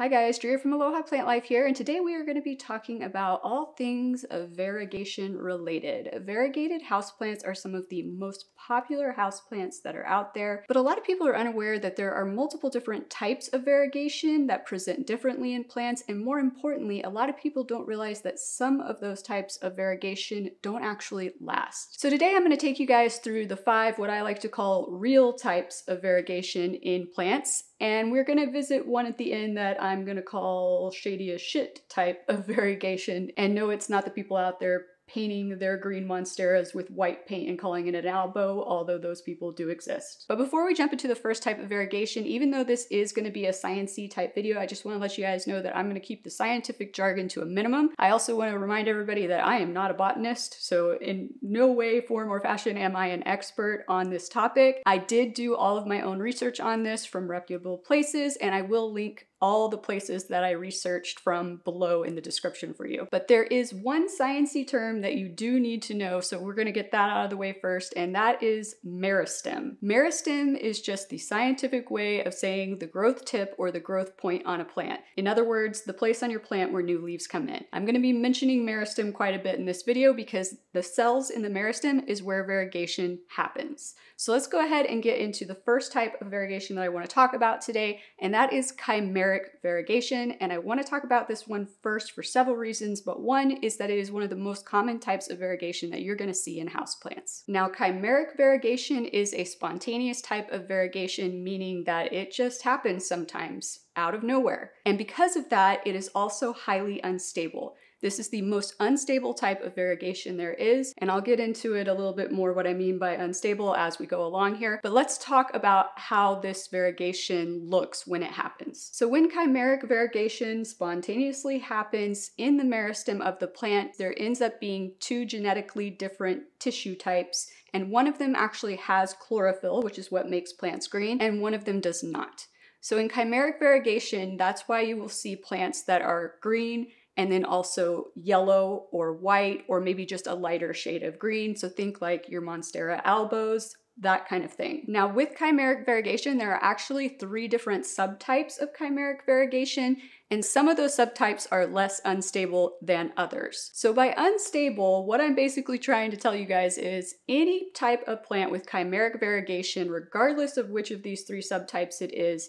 Hi guys, Drew from Aloha Plant Life here, and today we are going to be talking about all things variegation related. Variegated houseplants are some of the most popular houseplants that are out there, but a lot of people are unaware that there are multiple different types of variegation that present differently in plants, and more importantly, a lot of people don't realize that some of those types of variegation don't actually last. So today I'm going to take you guys through the 5 what I like to call real types of variegation in plants, and we're going to visit one at the end that I'm going to call shady as shit type of variegation. And no, it's not the people out there painting their green monsteras with white paint and calling it an albo, although those people do exist. But before we jump into the first type of variegation, even though this is going to be a sciencey type video, I just want to let you guys know that I'm going to keep the scientific jargon to a minimum. I also want to remind everybody that I am not a botanist, so in no way, form, or fashion am I an expert on this topic. I did do all of my own research on this from reputable places, and I will link all the places that I researched from below in the description for you. But there is one sciencey term that you do need to know, so we're gonna get that out of the way first, and that is meristem. Meristem is just the scientific way of saying the growth tip or the growth point on a plant. In other words, the place on your plant where new leaves come in. I'm gonna be mentioning meristem quite a bit in this video because the cells in the meristem is where variegation happens. So let's go ahead and get into the first type of variegation that I wanna talk about today, and that is chimeric variegation. And I want to talk about this one first for several reasons, but one is that it is one of the most common types of variegation that you're going to see in houseplants. Now, chimeric variegation is a spontaneous type of variegation, meaning that it just happens sometimes out of nowhere. And because of that, it is also highly unstable. This is the most unstable type of variegation there is, and I'll get into it a little bit more what I mean by unstable as we go along here, but let's talk about how this variegation looks when it happens. So when chimeric variegation spontaneously happens in the meristem of the plant, there ends up being 2 genetically different tissue types, and one of them actually has chlorophyll, which is what makes plants green, and one of them does not. So in chimeric variegation, that's why you will see plants that are green and then also yellow or white, or maybe just a lighter shade of green. So think like your Monstera albos, that kind of thing. Now with chimeric variegation, there are actually 3 different subtypes of chimeric variegation, and some of those subtypes are less unstable than others. So by unstable, what I'm basically trying to tell you guys is any type of plant with chimeric variegation, regardless of which of these 3 subtypes it is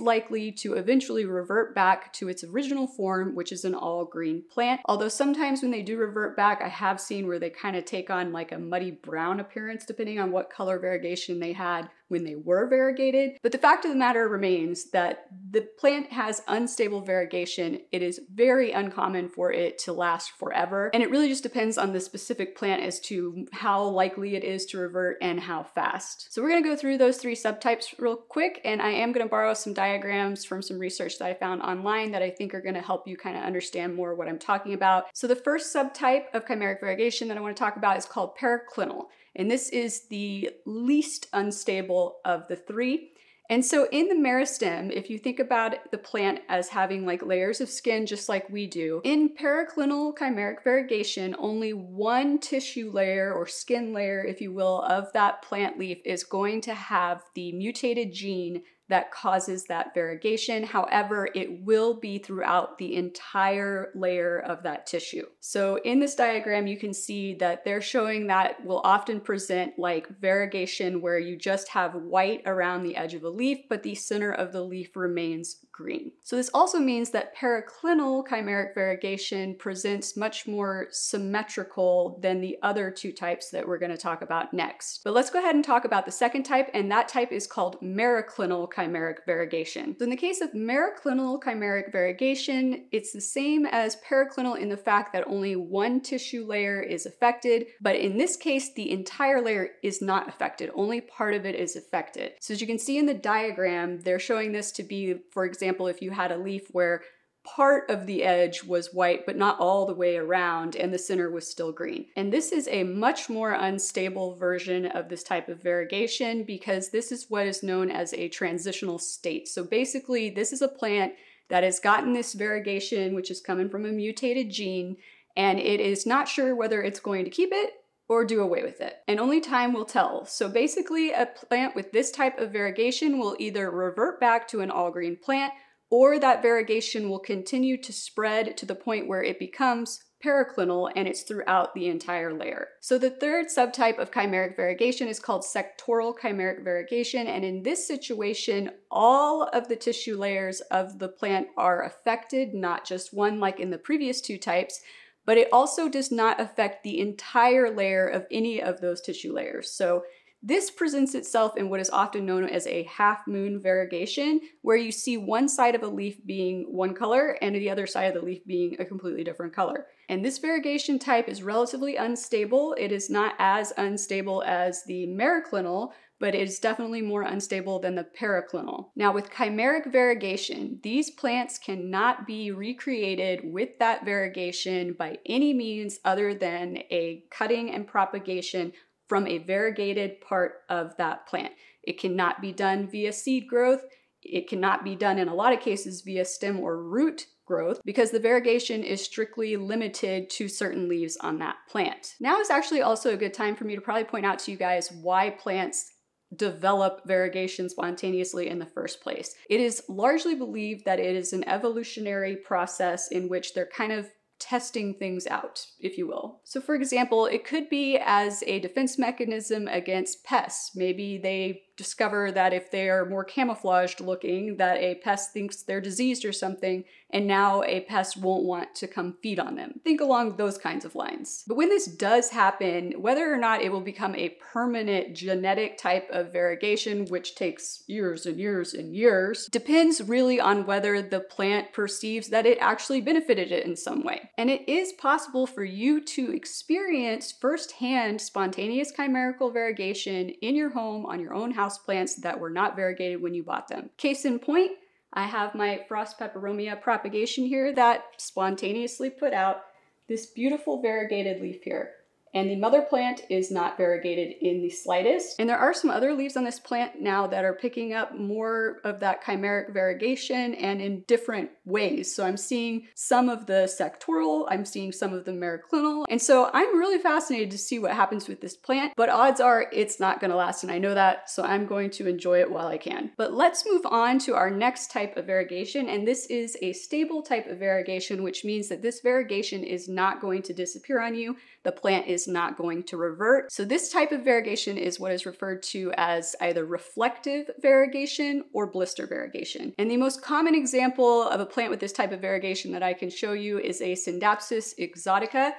likely to eventually revert back to its original form, which is an all-green plant. Although sometimes when they do revert back, I have seen where they kind of take on like a muddy brown appearance depending on what color variegation they had when they were variegated. But the fact of the matter remains that the plant has unstable variegation. It is very uncommon for it to last forever, and it really just depends on the specific plant as to how likely it is to revert and how fast. So we're gonna go through those 3 subtypes real quick, and I am gonna borrow some diagrams from some research that I found online that I think are gonna help you kind of understand more what I'm talking about. So the first subtype of chimeric variegation that I wanna talk about is called periclinal. And this is the least unstable of the 3. And so in the meristem, if you think about the plant as having like layers of skin, just like we do, in periclinal chimeric variegation, only one tissue layer or skin layer, if you will, of that plant leaf is going to have the mutated gene that causes that variegation. However, it will be throughout the entire layer of that tissue. So in this diagram, you can see that they're showing that will often present like variegation where you just have white around the edge of a leaf, but the center of the leaf remains green. So this also means that periclinal chimeric variegation presents much more symmetrical than the other 2 types that we're gonna talk about next. But let's go ahead and talk about the second type, and that type is called mericlinal chimeric variegation. So in the case of mericlinal chimeric variegation, it's the same as periclinal in the fact that only one tissue layer is affected, but in this case, the entire layer is not affected. Only part of it is affected. So as you can see in the diagram, they're showing this to be, for example, if you had a leaf where part of the edge was white, but not all the way around, and the center was still green. And this is a much more unstable version of this type of variegation because this is what is known as a transitional state. So basically, this is a plant that has gotten this variegation, which is coming from a mutated gene, and it is not sure whether it's going to keep it or do away with it. And only time will tell. So basically, a plant with this type of variegation will either revert back to an all-green plant or that variegation will continue to spread to the point where it becomes periclinal and it's throughout the entire layer. So the third subtype of chimeric variegation is called sectoral chimeric variegation, and in this situation, all of the tissue layers of the plant are affected, not just one like in the previous two types, but it also does not affect the entire layer of any of those tissue layers. So this presents itself in what is often known as a half-moon variegation, where you see one side of a leaf being one color and the other side of the leaf being a completely different color. And this variegation type is relatively unstable. It is not as unstable as the mericlinal, but it is definitely more unstable than the periclinal. Now with chimeric variegation, these plants cannot be recreated with that variegation by any means other than a cutting and propagation from a variegated part of that plant. It cannot be done via seed growth. It cannot be done in a lot of cases via stem or root growth because the variegation is strictly limited to certain leaves on that plant. Now is actually also a good time for me to probably point out to you guys why plants develop variegation spontaneously in the first place. It is largely believed that it is an evolutionary process in which they're kind of testing things out, if you will. So for example, it could be as a defense mechanism against pests. Maybe they discover that if they are more camouflaged looking, that a pest thinks they're diseased or something, and now a pest won't want to come feed on them. Think along those kinds of lines. But when this does happen, whether or not it will become a permanent genetic type of variegation, which takes years and years and years, depends really on whether the plant perceives that it actually benefited it in some way. And it is possible for you to experience firsthand spontaneous chimerical variegation in your home, on your own house, plants that were not variegated when you bought them. Case in point, I have my Frost Peperomia propagation here that spontaneously put out this beautiful variegated leaf here. And the mother plant is not variegated in the slightest. And there are some other leaves on this plant now that are picking up more of that chimeric variegation and in different ways. So I'm seeing some of the sectoral, I'm seeing some of the mericlinal. And so I'm really fascinated to see what happens with this plant, but odds are it's not gonna last. And I know that, so I'm going to enjoy it while I can. But let's move on to our next type of variegation. And this is a stable type of variegation, which means that this variegation is not going to disappear on you. The plant is not going to revert. So this type of variegation is what is referred to as either reflective variegation or blister variegation. And the most common example of a plant with this type of variegation that I can show you is a Scindapsus exotica.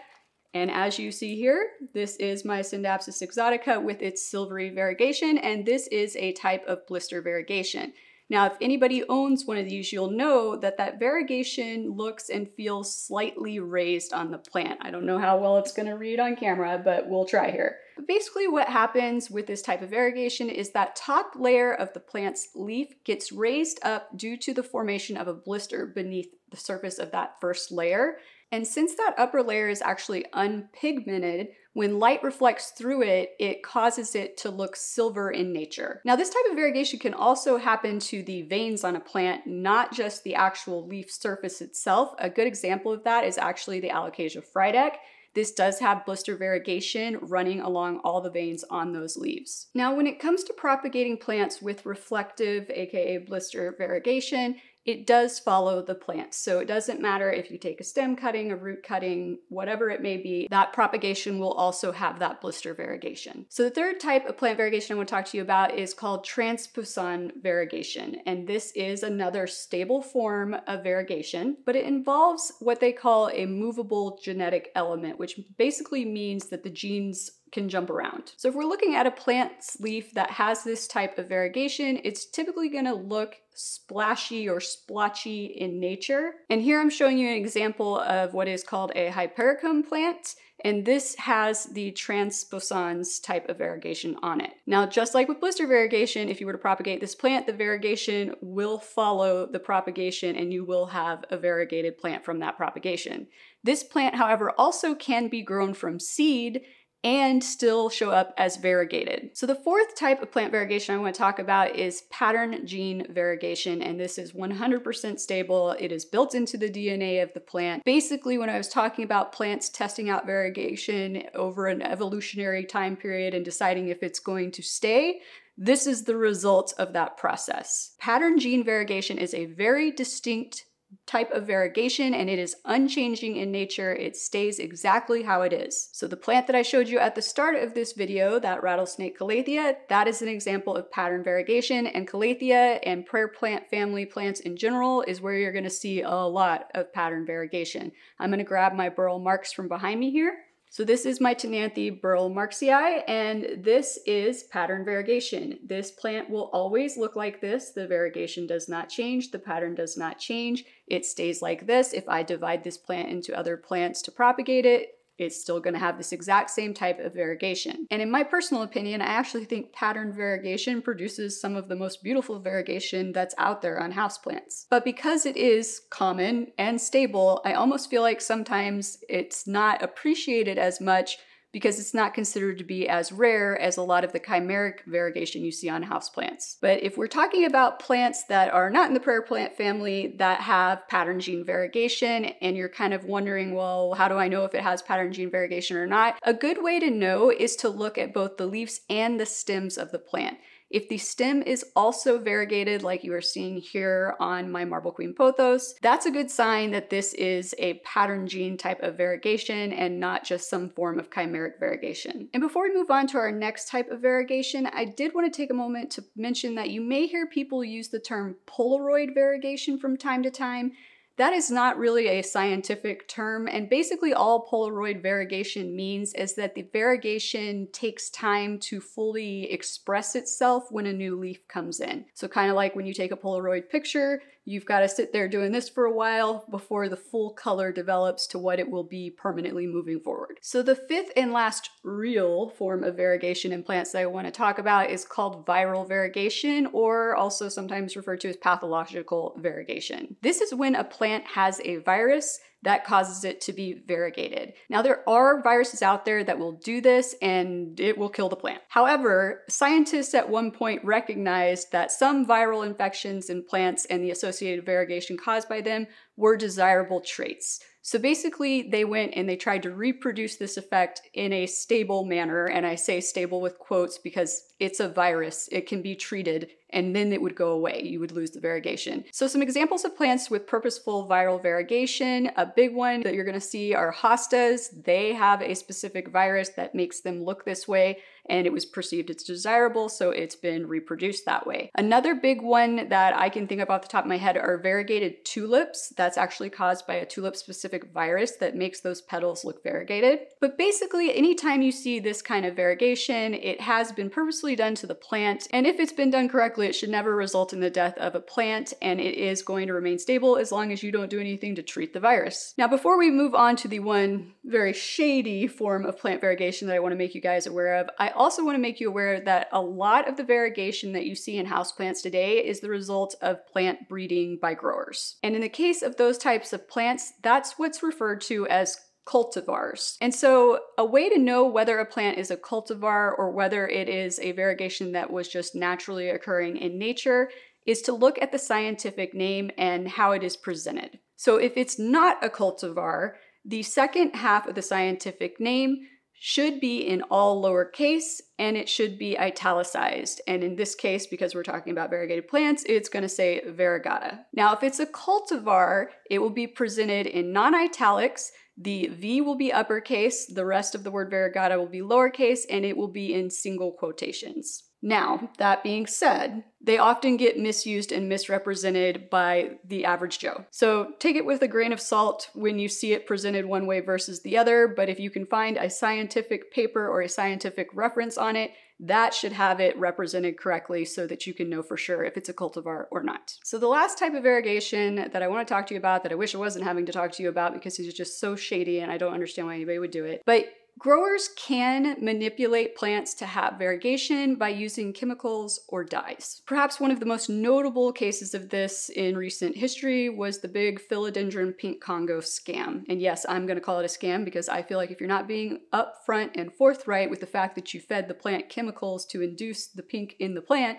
And as you see here, this is my Scindapsus exotica with its silvery variegation, and this is a type of blister variegation. Now, if anybody owns one of these, you'll know that that variegation looks and feels slightly raised on the plant. I don't know how well it's gonna read on camera, but we'll try here. But basically what happens with this type of variegation is that top layer of the plant's leaf gets raised up due to the formation of a blister beneath the surface of that first layer. And since that upper layer is actually unpigmented, when light reflects through it, it causes it to look silver in nature. Now, this type of variegation can also happen to the veins on a plant, not just the actual leaf surface itself. A good example of that is actually the Alocasia Frydek. This does have blister variegation running along all the veins on those leaves. Now, when it comes to propagating plants with reflective, aka blister variegation, it does follow the plant. So it doesn't matter if you take a stem cutting, a root cutting, whatever it may be, that propagation will also have that blister variegation. So the third type of plant variegation I want to talk to you about is called Transposon variegation. And this is another stable form of variegation, but it involves what they call a movable genetic element, which basically means that the genes can jump around. So if we're looking at a plant's leaf that has this type of variegation, it's typically gonna look splashy or splotchy in nature. And here I'm showing you an example of what is called a hypericum plant. And this has the transposons type of variegation on it. Now, just like with blister variegation, if you were to propagate this plant, the variegation will follow the propagation and you will have a variegated plant from that propagation. This plant, however, also can be grown from seed and still show up as variegated. So the fourth type of plant variegation I want to talk about is pattern gene variegation, and this is 100% stable. It is built into the DNA of the plant. Basically, when I was talking about plants testing out variegation over an evolutionary time period and deciding if it's going to stay, This is the result of that process. Pattern gene variegation is a very distinct type of variegation, and it is unchanging in nature. It stays exactly how it is. So the plant that I showed you at the start of this video, that rattlesnake calathea, that is an example of pattern variegation, and calathea and prayer plant family plants in general is where you're going to see a lot of pattern variegation. I'm going to grab my Burl Marx from behind me here. So this is my Tenanthe Burl Marxii, and this is pattern variegation. This plant will always look like this. The variegation does not change. The pattern does not change. It stays like this. If I divide this plant into other plants to propagate it, it's still going to have this exact same type of variegation. And in my personal opinion, I actually think pattern variegation produces some of the most beautiful variegation that's out there on houseplants. But because it is common and stable, I almost feel like sometimes it's not appreciated as much because it's not considered to be as rare as a lot of the chimeric variegation you see on houseplants. But if we're talking about plants that are not in the prayer plant family that have pattern gene variegation, and you're kind of wondering, well, how do I know if it has pattern gene variegation or not? A good way to know is to look at both the leaves and the stems of the plant. If the stem is also variegated, like you are seeing here on my Marble Queen Pothos, that's a good sign that this is a pattern gene type of variegation and not just some form of chimeric variegation. And before we move on to our next type of variegation, I did want to take a moment to mention that you may hear people use the term Polaroid variegation from time to time. That is not really a scientific term, and basically all Polaroid variegation means is that the variegation takes time to fully express itself when a new leaf comes in. So kind of like when you take a Polaroid picture, you've got to sit there doing this for a while before the full color develops to what it will be permanently moving forward. So the fifth and last real form of variegation in plants that I want to talk about is called viral variegation, or also sometimes referred to as pathological variegation. This is when a plant has a virus that causes it to be variegated. Now, there are viruses out there that will do this and it will kill the plant. However, scientists at one point recognized that some viral infections in plants and the associated variegation caused by them were desirable traits. So basically, they went and they tried to reproduce this effect in a stable manner, and I say stable with quotes because it's a virus, it can be treated, and then it would go away. You would lose the variegation. So some examples of plants with purposeful viral variegation, a big one that you're gonna see are hostas. They have a specific virus that makes them look this way, and it was perceived as desirable, so it's been reproduced that way. Another big one that I can think of off the top of my head are variegated tulips. That's actually caused by a tulip-specific virus that makes those petals look variegated. But basically, anytime you see this kind of variegation, it has been purposely done to the plant, and if it's been done correctly, it should never result in the death of a plant, and it is going to remain stable as long as you don't do anything to treat the virus. Now, before we move on to the one very shady form of plant variegation that I want to make you guys aware of, I also want to make you aware that a lot of the variegation that you see in houseplants today is the result of plant breeding by growers. And in the case of those types of plants, that's what's referred to as cultivars. And so a way to know whether a plant is a cultivar or whether it is a variegation that was just naturally occurring in nature is to look at the scientific name and how it is presented. So if it's not a cultivar, the second half of the scientific name should be in all lowercase, and it should be italicized. And in this case, because we're talking about variegated plants, it's gonna say variegata. Now, if it's a cultivar, it will be presented in non-italics. The V will be uppercase, the rest of the word variegata will be lowercase, and it will be in single quotations. Now, that being said, they often get misused and misrepresented by the average Joe. So take it with a grain of salt when you see it presented one way versus the other, but if you can find a scientific paper or a scientific reference on it, that should have it represented correctly so that you can know for sure if it's a cultivar or not. So the last type of variegation that I want to talk to you about, that I wish I wasn't having to talk to you about because it's just so shady and I don't understand why anybody would do it, but growers can manipulate plants to have variegation by using chemicals or dyes. Perhaps one of the most notable cases of this in recent history was the big Philodendron Pink Congo scam. And yes, I'm going to call it a scam because I feel like if you're not being upfront and forthright with the fact that you fed the plant chemicals to induce the pink in the plant,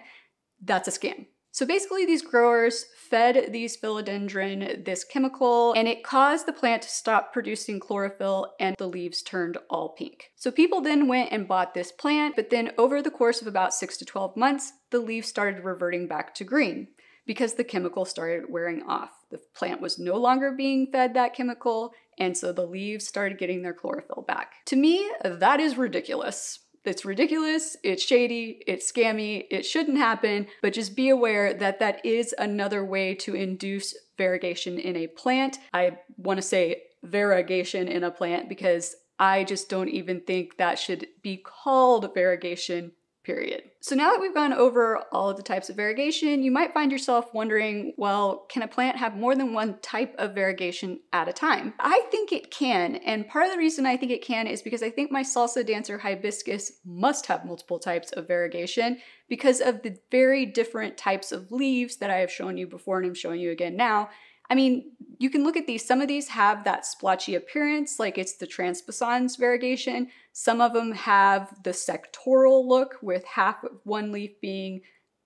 that's a scam. So basically these growers fed these philodendron this chemical and it caused the plant to stop producing chlorophyll and the leaves turned all pink. So people then went and bought this plant, but then over the course of about 6 to 12 months, the leaves started reverting back to green because the chemical started wearing off. The plant was no longer being fed that chemical and so the leaves started getting their chlorophyll back. To me, that is ridiculous. It's ridiculous, it's shady, it's scammy, it shouldn't happen, but just be aware that that is another way to induce variegation in a plant. I want to say variegation in a plant because I just don't even think that should be called variegation, period. So now that we've gone over all of the types of variegation, you might find yourself wondering, well, can a plant have more than one type of variegation at a time? I think it can, and part of the reason I think it can is because I think my salsa dancer hibiscus must have multiple types of variegation because of the very different types of leaves that I have shown you before and I'm showing you again now. I mean, you can look at these, some of these have that splotchy appearance, like it's the Transposon variegation. Some of them have the sectoral look with half of one leaf being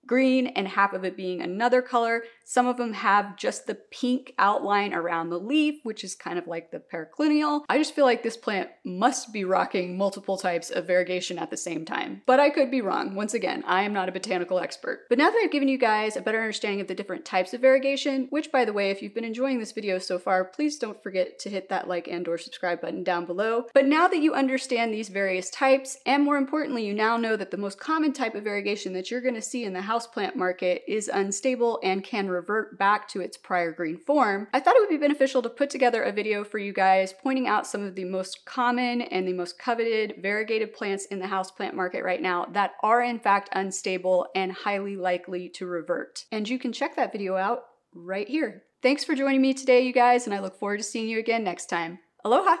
green and half of it being another color. Some of them have just the pink outline around the leaf, which is kind of like the periclinal. I just feel like this plant must be rocking multiple types of variegation at the same time, but I could be wrong. Once again, I am not a botanical expert. But now that I've given you guys a better understanding of the different types of variegation, which by the way, if you've been enjoying this video so far, please don't forget to hit that like and or subscribe button down below. But now that you understand these various types, and more importantly, you now know that the most common type of variegation that you're gonna see in the houseplant market is unstable and can revert back to its prior green form, I thought it would be beneficial to put together a video for you guys pointing out some of the most common and the most coveted variegated plants in the houseplant market right now that are in fact unstable and highly likely to revert. And you can check that video out right here. Thanks for joining me today, you guys, and I look forward to seeing you again next time. Aloha!